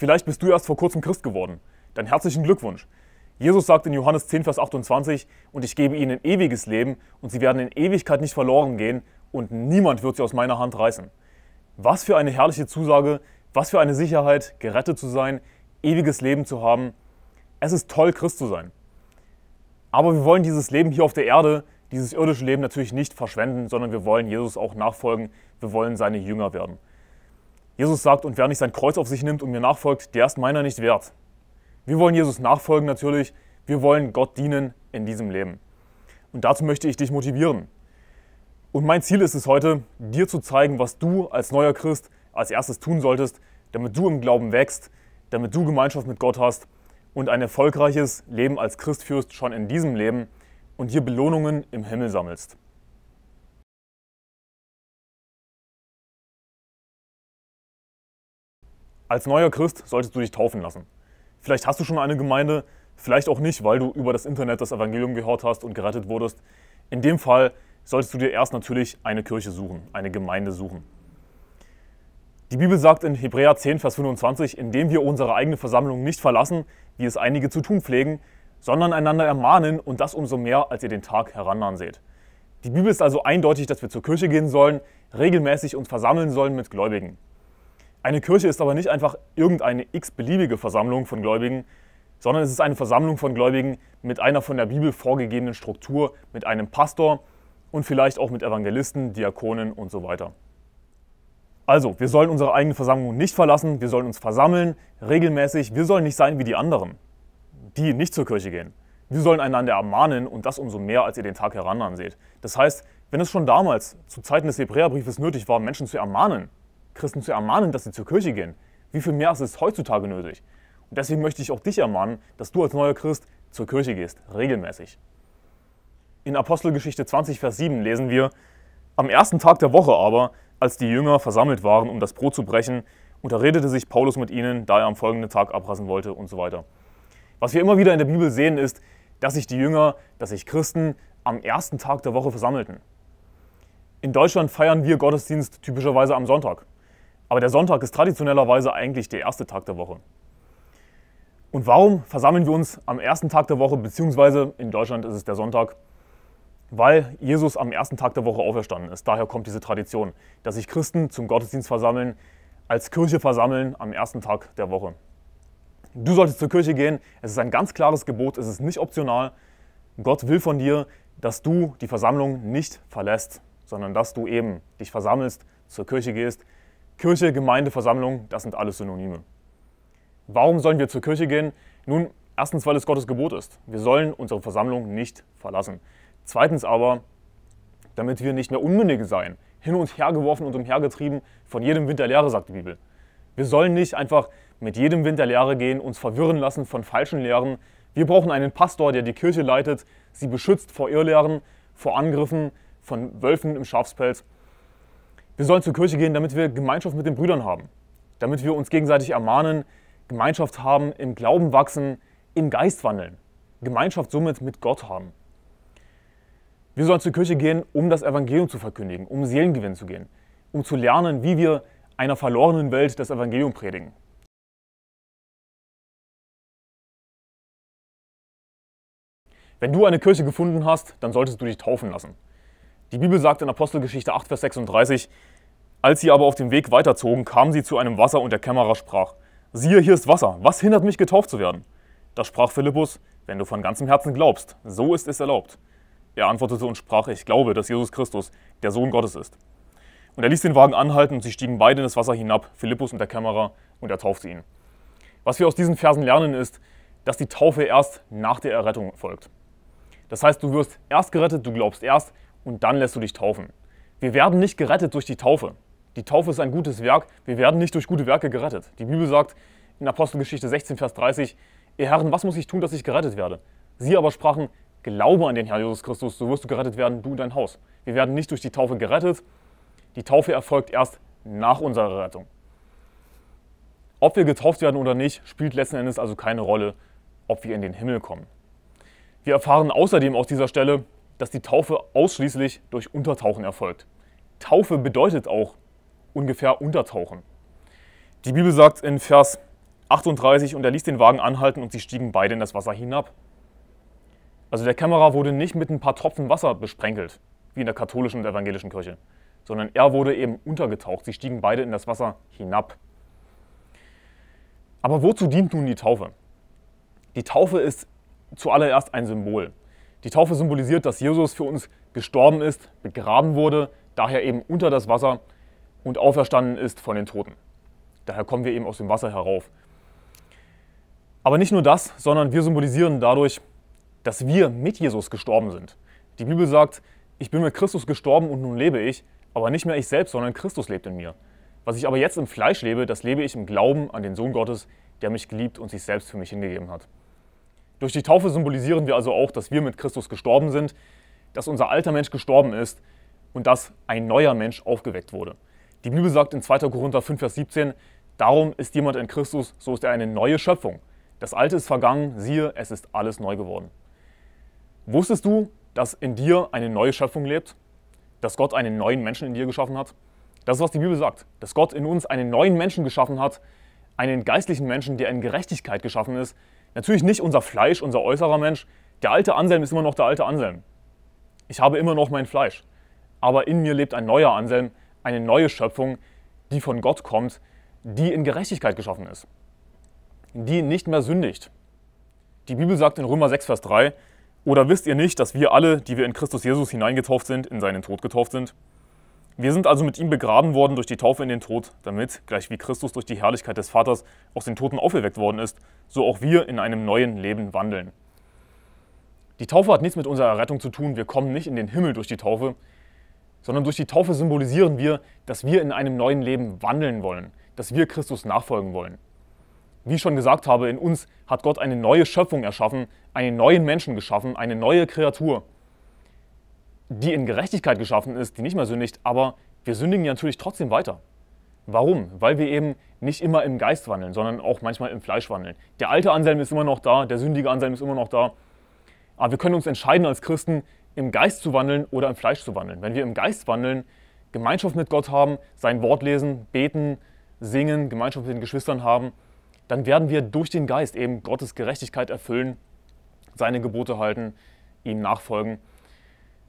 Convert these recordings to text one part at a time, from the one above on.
Vielleicht bist du erst vor kurzem Christ geworden. Dann herzlichen Glückwunsch. Jesus sagt in Johannes 10, Vers 28, und ich gebe ihnen ein ewiges Leben, und sie werden in Ewigkeit nicht verloren gehen, und niemand wird sie aus meiner Hand reißen. Was für eine herrliche Zusage, was für eine Sicherheit, gerettet zu sein, ewiges Leben zu haben. Es ist toll, Christ zu sein. Aber wir wollen dieses Leben hier auf der Erde, dieses irdische Leben natürlich nicht verschwenden, sondern wir wollen Jesus auch nachfolgen, wir wollen seine Jünger werden. Jesus sagt, und wer nicht sein Kreuz auf sich nimmt und mir nachfolgt, der ist meiner nicht wert. Wir wollen Jesus nachfolgen natürlich, wir wollen Gott dienen in diesem Leben. Und dazu möchte ich dich motivieren. Und mein Ziel ist es heute, dir zu zeigen, was du als neuer Christ als erstes tun solltest, damit du im Glauben wächst, damit du Gemeinschaft mit Gott hast und ein erfolgreiches Leben als Christ führst, schon in diesem Leben und hier Belohnungen im Himmel sammelst. Als neuer Christ solltest du dich taufen lassen. Vielleicht hast du schon eine Gemeinde, vielleicht auch nicht, weil du über das Internet das Evangelium gehört hast und gerettet wurdest. In dem Fall solltest du dir erst natürlich eine Kirche suchen, eine Gemeinde suchen. Die Bibel sagt in Hebräer 10, Vers 25, indem wir unsere eigene Versammlung nicht verlassen, wie es einige zu tun pflegen, sondern einander ermahnen und das umso mehr, als ihr den Tag herannahen seht. Die Bibel ist also eindeutig, dass wir zur Kirche gehen sollen, regelmäßig uns versammeln sollen mit Gläubigen. Eine Kirche ist aber nicht einfach irgendeine x-beliebige Versammlung von Gläubigen, sondern es ist eine Versammlung von Gläubigen mit einer von der Bibel vorgegebenen Struktur, mit einem Pastor und vielleicht auch mit Evangelisten, Diakonen und so weiter. Also, wir sollen unsere eigene Versammlung nicht verlassen, wir sollen uns versammeln, regelmäßig, wir sollen nicht sein wie die anderen, die nicht zur Kirche gehen. Wir sollen einander ermahnen und das umso mehr, als ihr den Tag herannahen seht. Das heißt, wenn es schon damals, zu Zeiten des Hebräerbriefes, nötig war, Menschen zu ermahnen, Christen zu ermahnen, dass sie zur Kirche gehen. Wie viel mehr ist es heutzutage nötig? Und deswegen möchte ich auch dich ermahnen, dass du als neuer Christ zur Kirche gehst, regelmäßig. In Apostelgeschichte 20, Vers 7 lesen wir, am ersten Tag der Woche aber, als die Jünger versammelt waren, um das Brot zu brechen, unterredete sich Paulus mit ihnen, da er am folgenden Tag abreisen wollte und so weiter. Was wir immer wieder in der Bibel sehen, ist, dass sich die Jünger, dass sich Christen am ersten Tag der Woche versammelten. In Deutschland feiern wir Gottesdienst typischerweise am Sonntag. Aber der Sonntag ist traditionellerweise eigentlich der erste Tag der Woche. Und warum versammeln wir uns am ersten Tag der Woche, beziehungsweise in Deutschland ist es der Sonntag? Weil Jesus am ersten Tag der Woche auferstanden ist. Daher kommt diese Tradition, dass sich Christen zum Gottesdienst versammeln, als Kirche versammeln am ersten Tag der Woche. Du solltest zur Kirche gehen. Es ist ein ganz klares Gebot, es ist nicht optional. Gott will von dir, dass du die Versammlung nicht verlässt, sondern dass du eben dich versammelst, zur Kirche gehst. Kirche, Gemeinde, Versammlung, das sind alles Synonyme. Warum sollen wir zur Kirche gehen? Nun, erstens, weil es Gottes Gebot ist. Wir sollen unsere Versammlung nicht verlassen. Zweitens aber, damit wir nicht mehr Unmündige seien, hin und her geworfen und umhergetrieben, von jedem Wind der Lehre, sagt die Bibel. Wir sollen nicht einfach mit jedem Wind der Lehre gehen, uns verwirren lassen von falschen Lehren. Wir brauchen einen Pastor, der die Kirche leitet, sie beschützt vor Irrlehren, vor Angriffen von Wölfen im Schafspelz. Wir sollen zur Kirche gehen, damit wir Gemeinschaft mit den Brüdern haben, damit wir uns gegenseitig ermahnen, Gemeinschaft haben, im Glauben wachsen, im Geist wandeln, Gemeinschaft somit mit Gott haben. Wir sollen zur Kirche gehen, um das Evangelium zu verkündigen, um Seelengewinn zu gehen, um zu lernen, wie wir einer verlorenen Welt das Evangelium predigen. Wenn du eine Kirche gefunden hast, dann solltest du dich taufen lassen. Die Bibel sagt in Apostelgeschichte 8, Vers 36, als sie aber auf dem Weg weiterzogen, kamen sie zu einem Wasser und der Kämmerer sprach, siehe, hier ist Wasser, was hindert mich, getauft zu werden? Da sprach Philippus, wenn du von ganzem Herzen glaubst, so ist es erlaubt. Er antwortete und sprach, ich glaube, dass Jesus Christus der Sohn Gottes ist. Und er ließ den Wagen anhalten und sie stiegen beide in das Wasser hinab, Philippus und der Kämmerer, und er taufte ihn. Was wir aus diesen Versen lernen ist, dass die Taufe erst nach der Errettung folgt. Das heißt, du wirst erst gerettet, du glaubst erst, und dann lässt du dich taufen. Wir werden nicht gerettet durch die Taufe. Die Taufe ist ein gutes Werk. Wir werden nicht durch gute Werke gerettet. Die Bibel sagt in Apostelgeschichte 16, Vers 30, ihr Herren, was muss ich tun, dass ich gerettet werde? Sie aber sprachen, glaube an den Herrn Jesus Christus, so wirst du gerettet werden, du und dein Haus. Wir werden nicht durch die Taufe gerettet. Die Taufe erfolgt erst nach unserer Rettung. Ob wir getauft werden oder nicht, spielt letzten Endes also keine Rolle, ob wir in den Himmel kommen. Wir erfahren außerdem aus dieser Stelle, dass die Taufe ausschließlich durch Untertauchen erfolgt. Taufe bedeutet auch ungefähr Untertauchen. Die Bibel sagt in Vers 38 und er ließ den Wagen anhalten und sie stiegen beide in das Wasser hinab. Also der Kämmerer wurde nicht mit ein paar Tropfen Wasser besprenkelt, wie in der katholischen und evangelischen Kirche, sondern er wurde eben untergetaucht. Sie stiegen beide in das Wasser hinab. Aber wozu dient nun die Taufe? Die Taufe ist zuallererst ein Symbol. Die Taufe symbolisiert, dass Jesus für uns gestorben ist, begraben wurde, daher eben unter das Wasser und auferstanden ist von den Toten. Daher kommen wir eben aus dem Wasser herauf. Aber nicht nur das, sondern wir symbolisieren dadurch, dass wir mit Jesus gestorben sind. Die Bibel sagt, ich bin mit Christus gestorben und nun lebe ich, aber nicht mehr ich selbst, sondern Christus lebt in mir. Was ich aber jetzt im Fleisch lebe, das lebe ich im Glauben an den Sohn Gottes, der mich geliebt und sich selbst für mich hingegeben hat. Durch die Taufe symbolisieren wir also auch, dass wir mit Christus gestorben sind, dass unser alter Mensch gestorben ist und dass ein neuer Mensch aufgeweckt wurde. Die Bibel sagt in 2. Korinther 5, Vers 17, darum ist jemand in Christus, so ist er eine neue Schöpfung. Das Alte ist vergangen, siehe, es ist alles neu geworden. Wusstest du, dass in dir eine neue Schöpfung lebt? Dass Gott einen neuen Menschen in dir geschaffen hat? Das ist, was die Bibel sagt, dass Gott in uns einen neuen Menschen geschaffen hat, einen geistlichen Menschen, der in Gerechtigkeit geschaffen ist. Natürlich nicht unser Fleisch, unser äußerer Mensch. Der alte Anselm ist immer noch der alte Anselm. Ich habe immer noch mein Fleisch. Aber in mir lebt ein neuer Anselm, eine neue Schöpfung, die von Gott kommt, die in Gerechtigkeit geschaffen ist, die nicht mehr sündigt. Die Bibel sagt in Römer 6, Vers 3, oder wisst ihr nicht, dass wir alle, die wir in Christus Jesus hineingetauft sind, in seinen Tod getauft sind? Wir sind also mit ihm begraben worden durch die Taufe in den Tod, damit, gleich wie Christus durch die Herrlichkeit des Vaters aus den Toten auferweckt worden ist, so auch wir in einem neuen Leben wandeln. Die Taufe hat nichts mit unserer Errettung zu tun, wir kommen nicht in den Himmel durch die Taufe, sondern durch die Taufe symbolisieren wir, dass wir in einem neuen Leben wandeln wollen, dass wir Christus nachfolgen wollen. Wie ich schon gesagt habe, in uns hat Gott eine neue Schöpfung erschaffen, einen neuen Menschen geschaffen, eine neue Kreatur, die in Gerechtigkeit geschaffen ist, die nicht mehr sündigt, aber wir sündigen ja natürlich trotzdem weiter. Warum? Weil wir eben nicht immer im Geist wandeln, sondern auch manchmal im Fleisch wandeln. Der alte Anselm ist immer noch da, der sündige Anselm ist immer noch da. Aber wir können uns entscheiden als Christen, im Geist zu wandeln oder im Fleisch zu wandeln. Wenn wir im Geist wandeln, Gemeinschaft mit Gott haben, sein Wort lesen, beten, singen, Gemeinschaft mit den Geschwistern haben, dann werden wir durch den Geist eben Gottes Gerechtigkeit erfüllen, seine Gebote halten, ihm nachfolgen.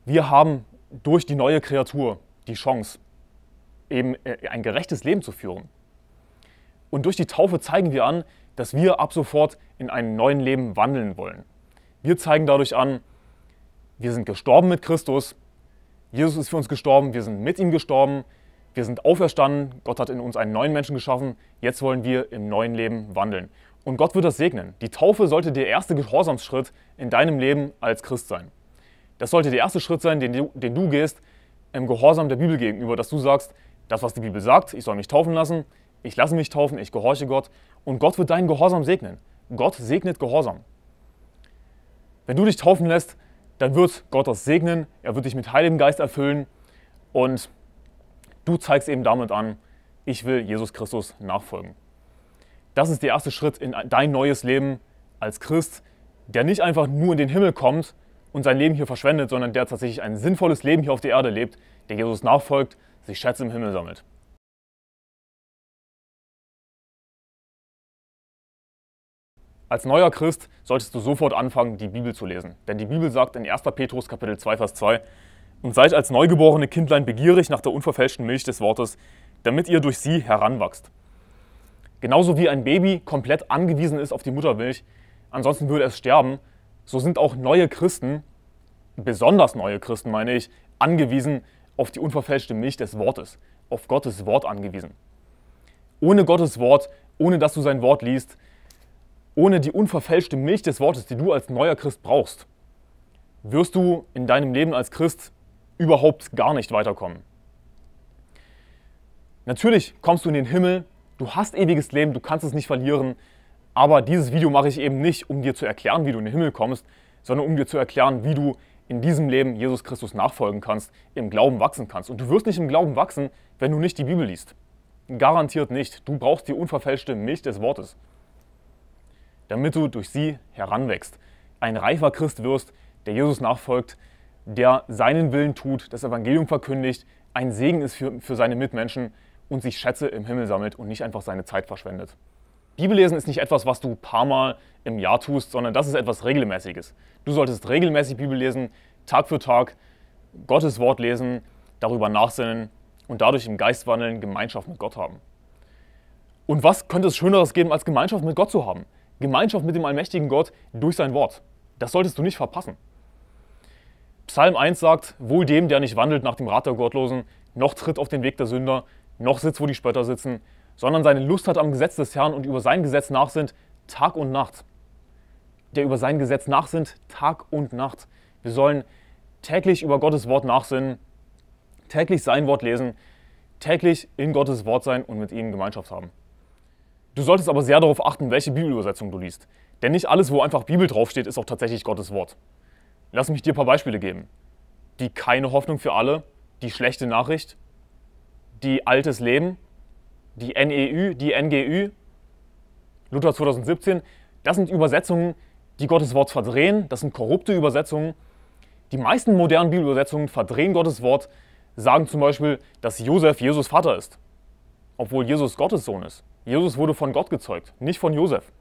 Wir haben durch die neue Kreatur die Chance, eben ein gerechtes Leben zu führen. Und durch die Taufe zeigen wir an, dass wir ab sofort in einem neuen Leben wandeln wollen. Wir zeigen dadurch an, wir sind gestorben mit Christus, Jesus ist für uns gestorben, wir sind mit ihm gestorben, wir sind auferstanden, Gott hat in uns einen neuen Menschen geschaffen, jetzt wollen wir im neuen Leben wandeln. Und Gott wird das segnen. Die Taufe sollte der erste Gehorsamsschritt in deinem Leben als Christ sein. Das sollte der erste Schritt sein, den du gehst im Gehorsam der Bibel gegenüber, dass du sagst, das, was die Bibel sagt, ich soll mich taufen lassen, ich lasse mich taufen, ich gehorche Gott und Gott wird deinen Gehorsam segnen. Gott segnet Gehorsam. Wenn du dich taufen lässt, dann wird Gott das segnen, er wird dich mit Heiligem Geist erfüllen und du zeigst eben damit an, ich will Jesus Christus nachfolgen. Das ist der erste Schritt in dein neues Leben als Christ, der nicht einfach nur in den Himmel kommt und sein Leben hier verschwendet, sondern der tatsächlich ein sinnvolles Leben hier auf der Erde lebt, der Jesus nachfolgt, sich Schätze im Himmel sammelt. Als neuer Christ solltest du sofort anfangen, die Bibel zu lesen. Denn die Bibel sagt in 1. Petrus Kapitel 2, Vers 2, und seid als neugeborene Kindlein begierig nach der unverfälschten Milch des Wortes, damit ihr durch sie heranwachst. Genauso wie ein Baby komplett angewiesen ist auf die Muttermilch, ansonsten würde es sterben, so sind auch neue Christen, besonders neue Christen meine ich, angewiesen auf die unverfälschte Milch des Wortes, auf Gottes Wort angewiesen. Ohne Gottes Wort, ohne dass du sein Wort liest, ohne die unverfälschte Milch des Wortes, die du als neuer Christ brauchst, wirst du in deinem Leben als Christ überhaupt gar nicht weiterkommen. Natürlich kommst du in den Himmel, du hast ewiges Leben, du kannst es nicht verlieren, aber dieses Video mache ich eben nicht, um dir zu erklären, wie du in den Himmel kommst, sondern um dir zu erklären, wie du in diesem Leben Jesus Christus nachfolgen kannst, im Glauben wachsen kannst. Und du wirst nicht im Glauben wachsen, wenn du nicht die Bibel liest. Garantiert nicht. Du brauchst die unverfälschte Milch des Wortes, damit du durch sie heranwächst. Ein reifer Christ wirst, der Jesus nachfolgt, der seinen Willen tut, das Evangelium verkündigt, ein Segen ist für seine Mitmenschen und sich Schätze im Himmel sammelt und nicht einfach seine Zeit verschwendet. Bibellesen ist nicht etwas, was du ein paar Mal im Jahr tust, sondern das ist etwas Regelmäßiges. Du solltest regelmäßig Bibel lesen, Tag für Tag Gottes Wort lesen, darüber nachsinnen und dadurch im Geist wandeln, Gemeinschaft mit Gott haben. Und was könnte es Schöneres geben, als Gemeinschaft mit Gott zu haben? Gemeinschaft mit dem allmächtigen Gott durch sein Wort. Das solltest du nicht verpassen. Psalm 1 sagt, wohl dem, der nicht wandelt nach dem Rat der Gottlosen, noch tritt auf den Weg der Sünder, noch sitzt, wo die Spötter sitzen, sondern seine Lust hat am Gesetz des Herrn und über sein Gesetz nachsinnt Tag und Nacht. Der über sein Gesetz nachsinnt Tag und Nacht. Wir sollen täglich über Gottes Wort nachsinnen, täglich sein Wort lesen, täglich in Gottes Wort sein und mit ihm Gemeinschaft haben. Du solltest aber sehr darauf achten, welche Bibelübersetzung du liest. Denn nicht alles, wo einfach Bibel draufsteht, ist auch tatsächlich Gottes Wort. Lass mich dir ein paar Beispiele geben. Die keine Hoffnung für alle, die schlechte Nachricht, die altes Leben, die NEÜ, die NGÜ, Luther 2017. Das sind Übersetzungen, die Gottes Wort verdrehen. Das sind korrupte Übersetzungen. Die meisten modernen Bibelübersetzungen verdrehen Gottes Wort, sagen zum Beispiel, dass Josef Jesus Vater ist, obwohl Jesus Gottes Sohn ist. Jesus wurde von Gott gezeugt, nicht von Josef.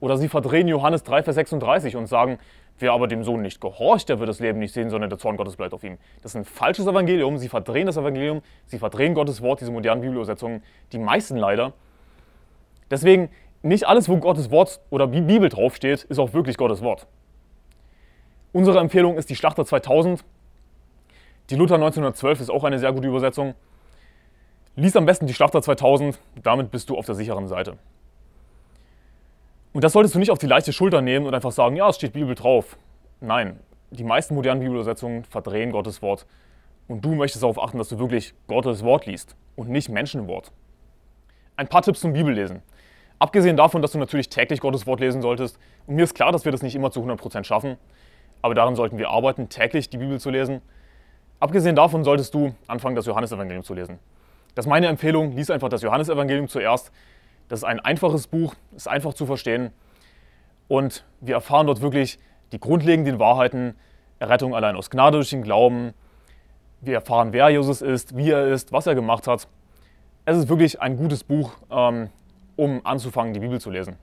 Oder sie verdrehen Johannes 3, Vers 36 und sagen, wer aber dem Sohn nicht gehorcht, der wird das Leben nicht sehen, sondern der Zorn Gottes bleibt auf ihm. Das ist ein falsches Evangelium, sie verdrehen das Evangelium, sie verdrehen Gottes Wort, diese modernen Bibelübersetzungen, die meisten leider. Deswegen, nicht alles, wo Gottes Wort oder Bibel draufsteht, ist auch wirklich Gottes Wort. Unsere Empfehlung ist die Schlachter 2000. Die Luther 1912 ist auch eine sehr gute Übersetzung. Lies am besten die Schlachter 2000, damit bist du auf der sicheren Seite. Und das solltest du nicht auf die leichte Schulter nehmen und einfach sagen, ja, es steht Bibel drauf. Nein, die meisten modernen Bibelübersetzungen verdrehen Gottes Wort. Und du möchtest darauf achten, dass du wirklich Gottes Wort liest und nicht Menschenwort. Ein paar Tipps zum Bibellesen. Abgesehen davon, dass du natürlich täglich Gottes Wort lesen solltest, und mir ist klar, dass wir das nicht immer zu 100% schaffen, aber daran sollten wir arbeiten, täglich die Bibel zu lesen. Abgesehen davon solltest du anfangen, das Johannesevangelium zu lesen. Das ist meine Empfehlung, lies einfach das Johannesevangelium zuerst. Das ist ein einfaches Buch, ist einfach zu verstehen und wir erfahren dort wirklich die grundlegenden Wahrheiten, Errettung allein aus Gnade durch den Glauben. Wir erfahren, wer Jesus ist, wie er ist, was er gemacht hat. Es ist wirklich ein gutes Buch, um anzufangen, die Bibel zu lesen.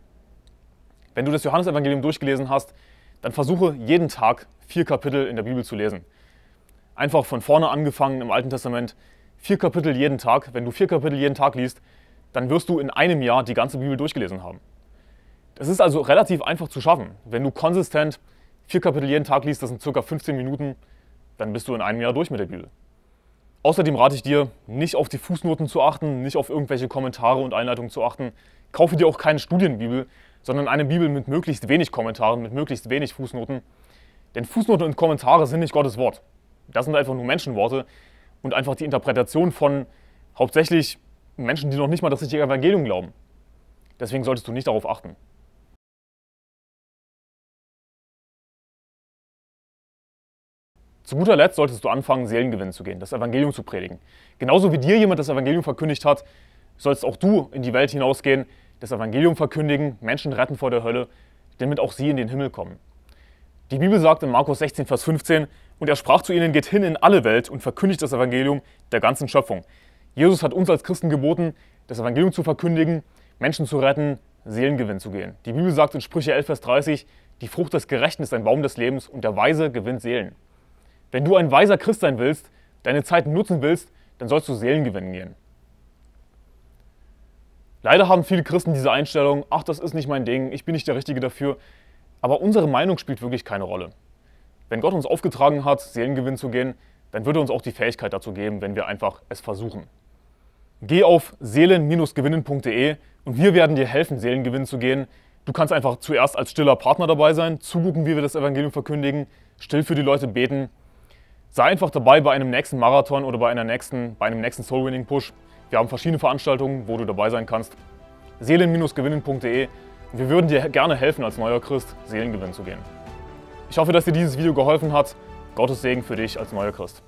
Wenn du das Johannesevangelium durchgelesen hast, dann versuche jeden Tag 4 Kapitel in der Bibel zu lesen. Einfach von vorne angefangen im Alten Testament. 4 Kapitel jeden Tag. Wenn du 4 Kapitel jeden Tag liest, dann wirst du in einem Jahr die ganze Bibel durchgelesen haben. Das ist also relativ einfach zu schaffen. Wenn du konsistent 4 Kapitel jeden Tag liest, das sind ca. 15 Minuten, dann bist du in einem Jahr durch mit der Bibel. Außerdem rate ich dir, nicht auf die Fußnoten zu achten, nicht auf irgendwelche Kommentare und Einleitungen zu achten. Kaufe dir auch keine Studienbibel, sondern eine Bibel mit möglichst wenig Kommentaren, mit möglichst wenig Fußnoten. Denn Fußnoten und Kommentare sind nicht Gottes Wort. Das sind einfach nur Menschenworte. Und einfach die Interpretation von hauptsächlich Menschen, die noch nicht mal das richtige Evangelium glauben. Deswegen solltest du nicht darauf achten. Zu guter Letzt solltest du anfangen, Seelengewinn zu gehen, das Evangelium zu predigen. Genauso wie dir jemand das Evangelium verkündigt hat, sollst auch du in die Welt hinausgehen, das Evangelium verkündigen, Menschen retten vor der Hölle, damit auch sie in den Himmel kommen. Die Bibel sagt in Markus 16, Vers 15, und er sprach zu ihnen, geht hin in alle Welt und verkündigt das Evangelium der ganzen Schöpfung. Jesus hat uns als Christen geboten, das Evangelium zu verkündigen, Menschen zu retten, Seelengewinn zu gehen. Die Bibel sagt in Sprüche 11, Vers 30, die Frucht des Gerechten ist ein Baum des Lebens und der Weise gewinnt Seelen. Wenn du ein weiser Christ sein willst, deine Zeit nutzen willst, dann sollst du Seelengewinn gehen. Leider haben viele Christen diese Einstellung, ach, das ist nicht mein Ding, ich bin nicht der Richtige dafür. Aber unsere Meinung spielt wirklich keine Rolle. Wenn Gott uns aufgetragen hat, Seelengewinn zu gehen, dann wird er uns auch die Fähigkeit dazu geben, wenn wir einfach es versuchen. Geh auf seelen-gewinnen.de und wir werden dir helfen, Seelengewinn zu gehen. Du kannst einfach zuerst als stiller Partner dabei sein, zugucken, wie wir das Evangelium verkündigen, still für die Leute beten. Sei einfach dabei bei einem nächsten Marathon oder bei einem nächsten Soul-Winning-Push. Wir haben verschiedene Veranstaltungen, wo du dabei sein kannst. seelen-gewinnen.de. Wir würden dir gerne helfen, als neuer Christ Seelengewinn zu gehen. Ich hoffe, dass dir dieses Video geholfen hat. Gottes Segen für dich als neuer Christ.